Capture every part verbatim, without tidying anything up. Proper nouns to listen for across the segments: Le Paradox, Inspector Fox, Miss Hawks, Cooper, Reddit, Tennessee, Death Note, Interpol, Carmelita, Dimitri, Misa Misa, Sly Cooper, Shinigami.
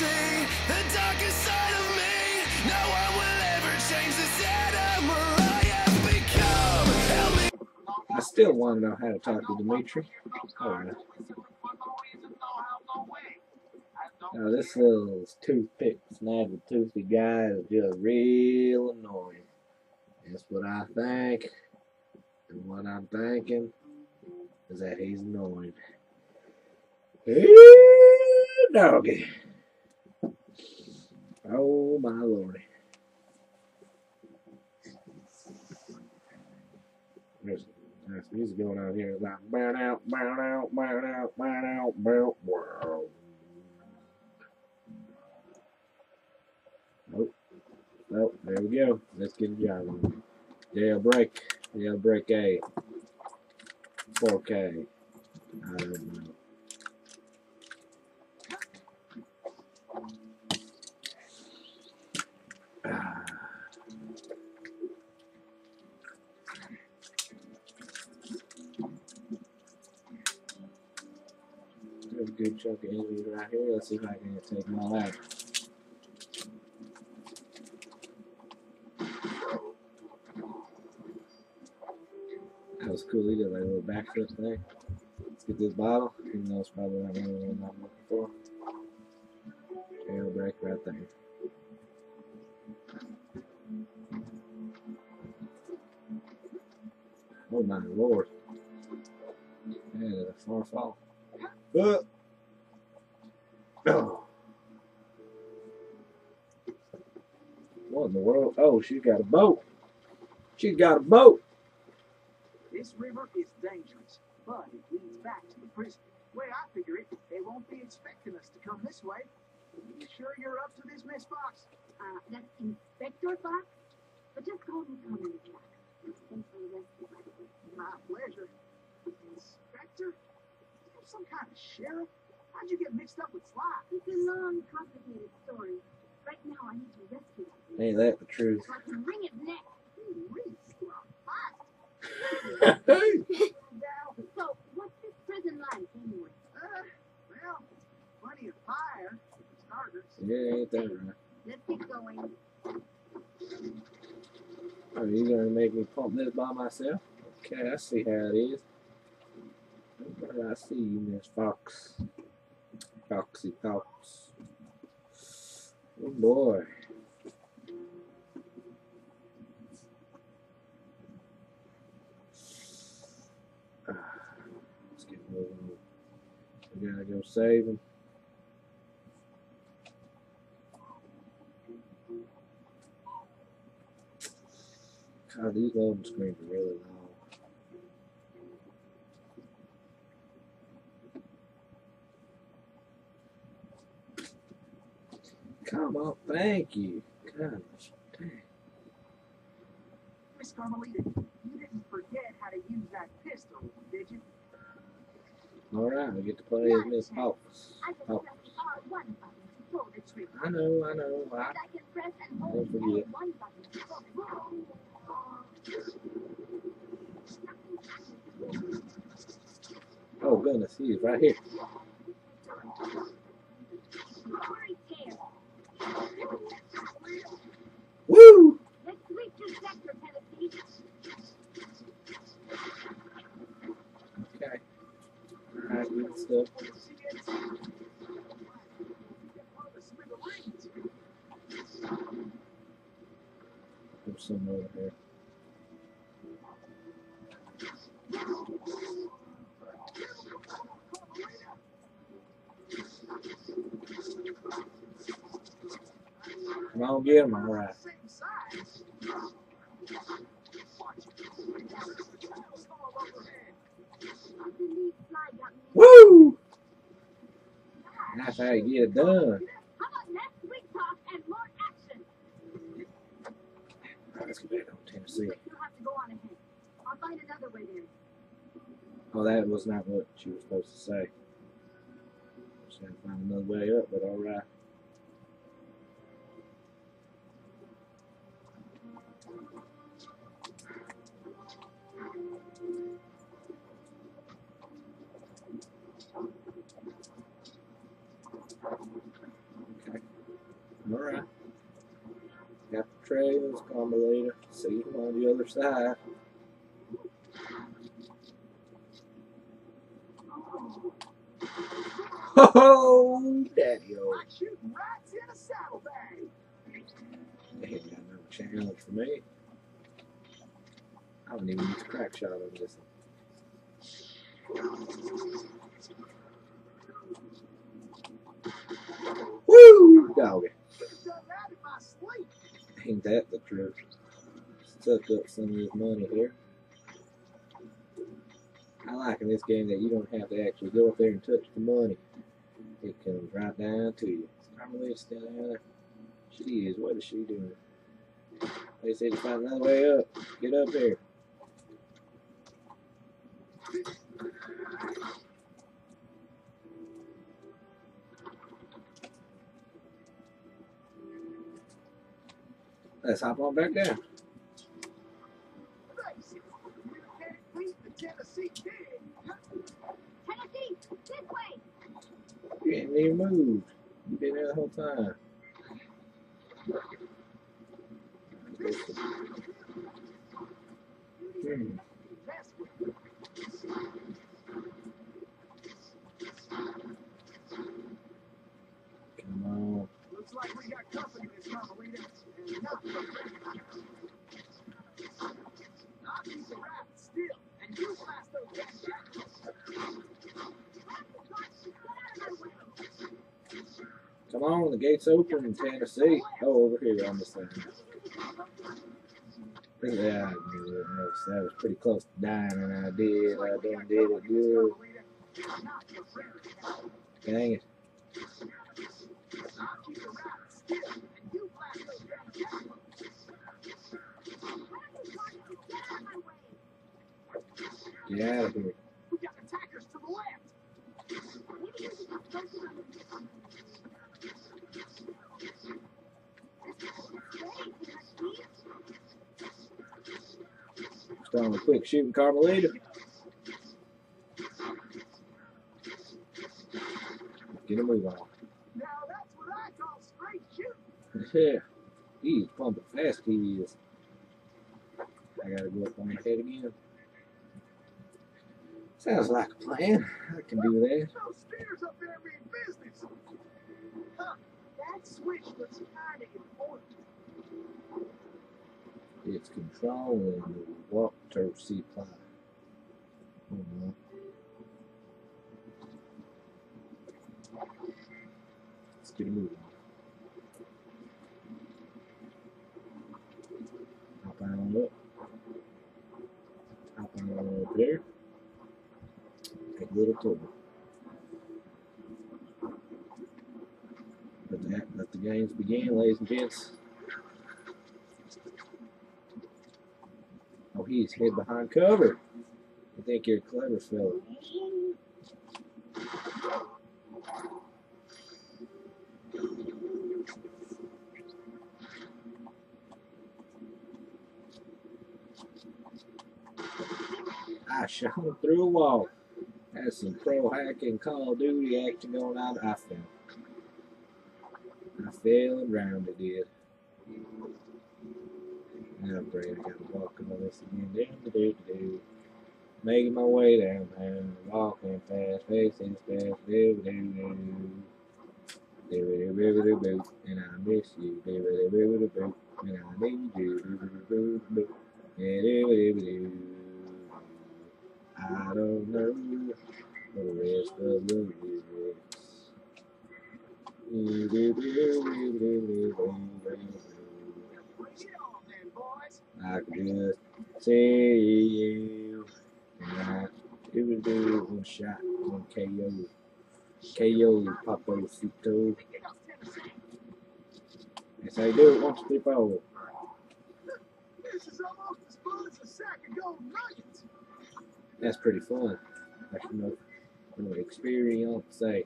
see the darkest side of me. No one will ever change this animal I have become. Help me. I still want to know how to talk to Dimitri. Alright. Now this little toothpick snaggle toothy guy is just real annoying. That's what I think. And what I'm thinking is that he's annoying. Hey, doggy. Oh my lordy. There's nice music going on here. It's like burn out, burn out, burn out, burn out, burn out, world. Nope. Nope. There we go. Let's get a job on. Jailbreak. Jailbreak A. four K. I don't know. Good chunk of enemies right here. Let's see if I can take them all out. That was cool. He did like a little backflip thing. Let's get this bottle, even though it's probably not the only one I'm looking for. Jailbreak right there. Oh my lord. That is a far fall. But oh. What in the world? Oh, she's got a boat. She's got a boat. This river is dangerous, but it leads back to the prison. The way I figure it, they won't be expecting us to come this way. Are you sure you're up to this, Miss Fox? Uh, that's Inspector Fox? But just call me Carmelita. My pleasure. Inspector? Some kind of sheriff? How'd you get mixed up with Sly? It's a long, complicated story. Right now, I need to rescue him. Ain't that the truth? So I can wring his neck. So, what's this prison like anyway? Uh, well, plenty of fire for starters. Yeah, ain't that right? Let's keep going. Are you gonna make me pump this by myself? Okay, I see how it is. I see you, Miss Fox. Foxy Fox. Oh boy. Ah, let's get moving. We gotta go save him. God, these loading screens are really long. Come on, thank you. Gosh, dang. Miss Carmelita, you didn't forget how to use that pistol, did you? Alright, we get to play as Miss Hawks. I know, I know. I don't forget. Oh, goodness, he is right here. Woo! Let's switch to Inspector Tennessee. Okay. Alright, good stuff. There's some over here. Come on, get him, alright. Woo! That's how you get it done. How about next week talk and more action? Alright, let's get back on Tennessee. You'll have to go on ahead. I'll find another way there. Oh, that was not what she was supposed to say. She had to find another way up, but alright. Okay. Alright. Got the trails, Carmelita. See you on the other side. Ho ho, daddy-o. I shoot rats in a saddlebag. They ain't got no challenge for me. I don't even use a crack shot on this one. Woo! Doggy. Ain't that the truth? Stuck up some of this money here. I like in this game that you don't have to actually go up there and touch the money. It comes right down to you. Is Carmelita still down there? She is. What is she doing? They said to find another way up. Get up there. Let's hop on back down. Tennessee, this way. You ain't even moved. You been there the whole time. Hmm. Come on. Looks like we got company in this Carmelita. Come on, the gate's open in Tennessee. Oh, over here on this thing. Look at that. I noticed that was pretty close to dying, and I did. I done did it good. Dang it. Get out of here. We got attackers to the left. Starting with quick shooting Carmelita. Get a move on. Now that's what I call straight shooting. Yeah. He's pumping fast, he is. I gotta go up on his head again. Sounds like a plan. I can do that. Those stairs up there mean business. Huh, that switch was kind of important. It's controlling the water supply. Mm-hmm. Let's get a move on. Hop on up. Hop on up there. Little tool. Let the, let the games begin, ladies and gents. Oh, he's hid behind cover. I think you're a clever fella. I shot him through a wall. That's some pro hacking Call of Duty action going on. I fell. I fell around it did. Now great, I gotta walk on this again. Do, do, do, do. Making my way down there. Walking fast, facing fast. Do, do, do. Do, do, do, do, do. And I miss you. Do, do, do, do, do. And I need you. Do, do, do, do, do. Yeah, do, do, do, do. I don't know the rest of the lyrics. I can just see you. And I do would do one shot on K O. K O Papacito. Yes, I do it. One, two, three, four. This is almost as fun as a sack of gold nuggets. That's pretty fun. I should know from experience, say.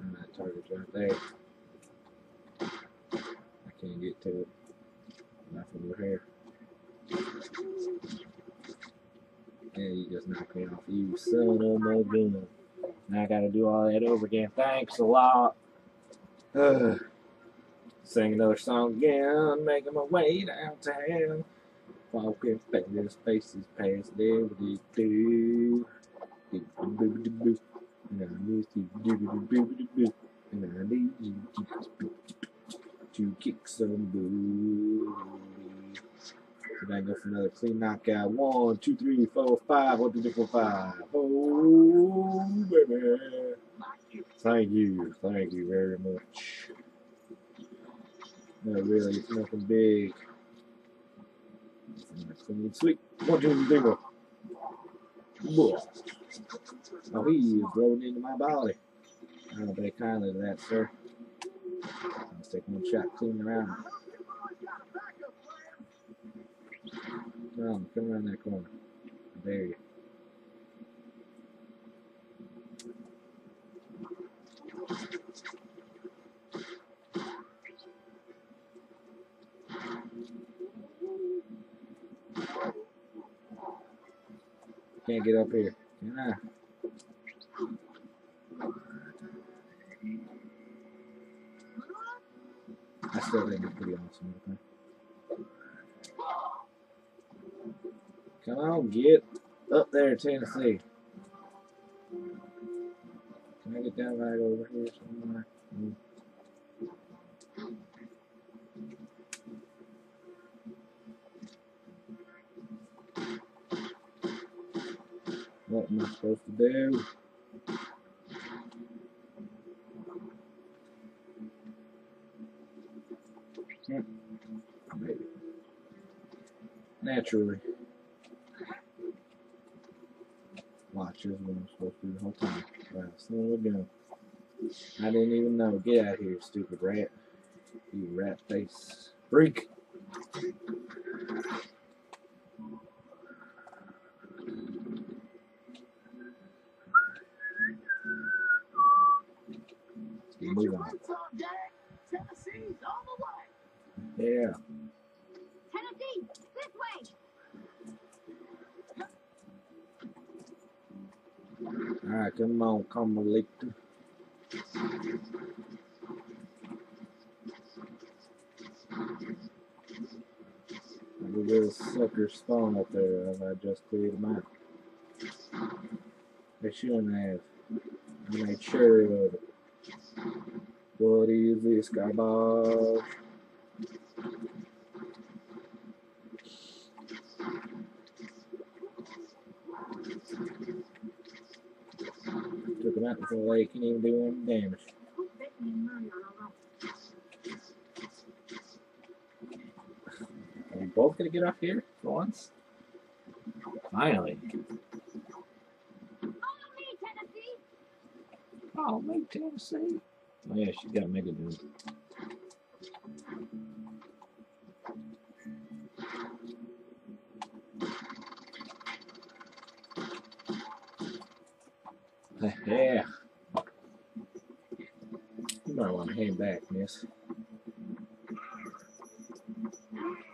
And that target's right there. I can't get to it. Not from over here. Yeah, you just knocked me off. You son of a gun. Now I gotta do all that over again. Thanks a lot. Uh, sing another song again, making my way downtown. Walking back in spaces past there, do do do do do. And I need you to kick some booty. And I go for another clean knockout. One, two, three, four, five. One, two, three, four, five. Oh, baby. Thank you. Thank you very much. No, really, it's nothing big. Clean sweep. One, two, three, four. Boy. Oh, he is blowing into my body. I'll take kindly to that, sir. Let's take one shot clean around. Come, come around that corner. I dare you. Can't get up here. Can I? I still think it's pretty awesome. Okay? Come on, get up there, Tennessee. Can I get that right over here somewhere? Mm. What am I supposed to do? Maybe. Naturally. Watch this when I'm supposed to do the whole time. Wow, slow it down. I didn't even know. Get out of here, stupid rat. You rat face freak. Move on. Tennessee's on the way. Yeah. Tennessee, this way. All right, come on, Carmelita. Look at those suckers spawn up there as I just cleared them out. They shouldn't have. I made sure of it. What is this garbage? Took him out before they can even do any damage. Are we both gonna get up here for once? Finally. Follow me, Tennessee. Follow me, Tennessee. Oh yeah, she's got a mega dude. Yeah. You might want to hang back, miss.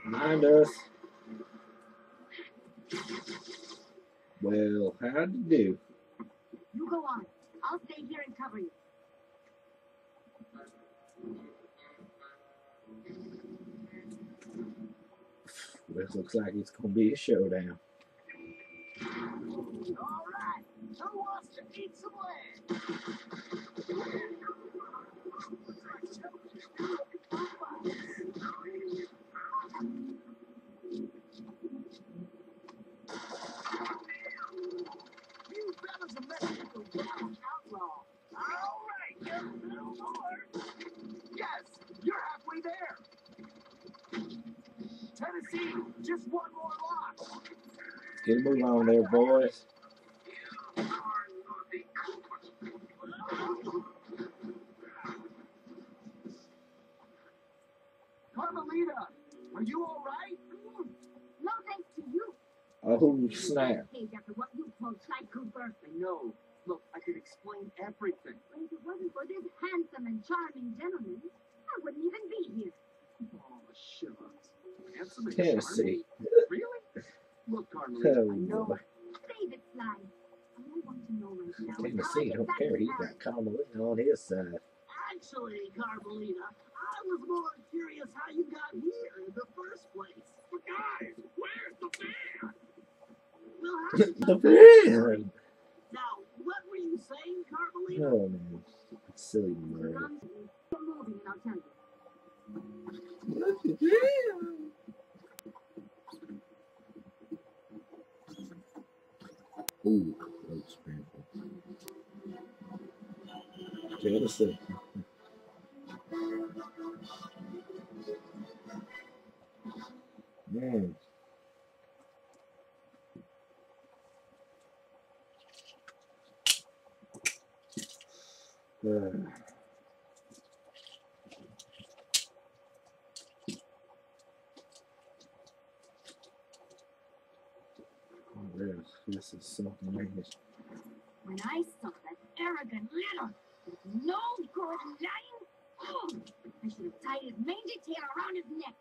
Mind us. Well, how'd you do? You go on. I'll stay here and cover you. This looks like it's gonna be a showdown. Alright, who wants to eat some land? You fellas are messing with the wild outlaw. Alright, just a little more. Yes, you're halfway there. Tennessee, just one more lock. Get a move on there, boys. Carmelita, are you all right? Mm. No thanks to you. Oh, snap. After what you told Cooper. I know. Look, I could explain everything. But if it wasn't for this handsome and charming gentleman, I wouldn't even be here. Oh, shucks. Handsome and Tennessee. Charming? Really? Look, Carmelita, oh, I know. Save it, Sly. I don't want to know right now. Tennessee don't care. He's got Carmelita on his side. I Actually, Carmelita, I was more curious how you got here in the first place. But guys, where's the van? We'll have to the van. Now, what were you saying, Carmelita? Oh, man. Silly nerd. Ooh, that was painful. Tennessee. Man. Uh. Oh, this, this is something like when I saw that arrogant letter with no good lying, oh, I should have tied his mangy tail around his neck.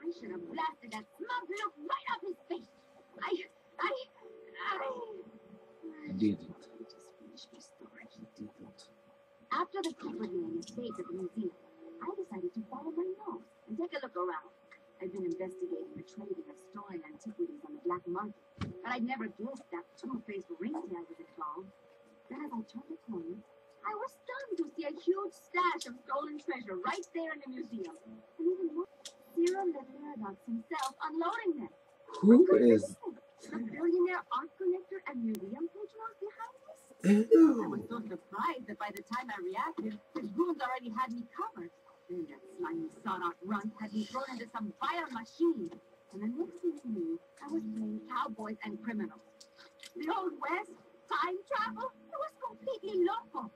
I should have blasted that smug look right off his face. I, I, I... I did it. I just finished my story. I did it. After the Cooper man escaped at the museum, I decided to follow my nose and take a look around. I've been investigating the trading of stolen antiquities on the black market, but I'd never guessed that two-faced ringtail was involved. Then as I turned the corner, I was stunned to see a huge stash of stolen treasure right there in the museum. And even more, Zero Le Paradox himself unloading them. Who is the billionaire art collector and museum patron behind me? I was so surprised that by the time I reacted, his goons already had me covered. Then that slimy sawed-off runt had me thrown into some vile machine. And the next thing you knew, I was playing cowboys and criminals. The Old West, time travel, it was completely local.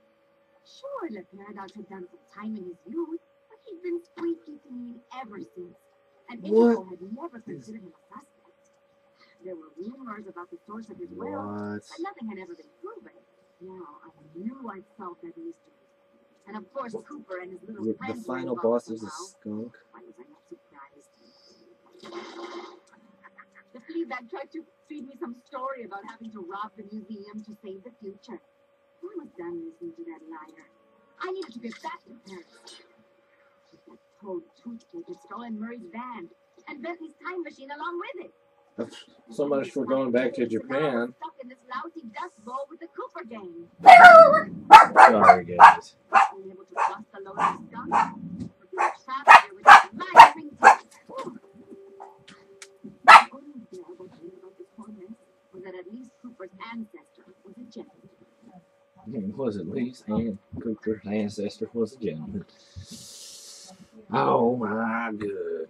Sure, Le Paradox had done some time in his youth, but he'd been squeaky clean ever since. And Interpol had never considered him a suspect. There were rumors about the source of his wealth, but nothing had ever been proven. Now I knew I'd solved that mystery. And of course, what? Cooper and his little yeah, the final boss is a skunk. Why was I not surprised? The fleabag tried to feed me some story about having to rob the museum to save the future. I was done listening to that liar. I needed to get back to Paris. That toad toothpick had stolen Murray's van and Bentley's time machine along with it. That's so much for going back to Japan. Stuck in this lousy dust bowl with the Cooper gang. Sorry, guys. Being able to bust a load of stuff, we're being trapped here with my ringtone. The only terrible thing about this whole mess was that at least Cooper's ancestor was a gentleman. It was at least and Cooper's ancestor was a gentleman. Oh my goodness.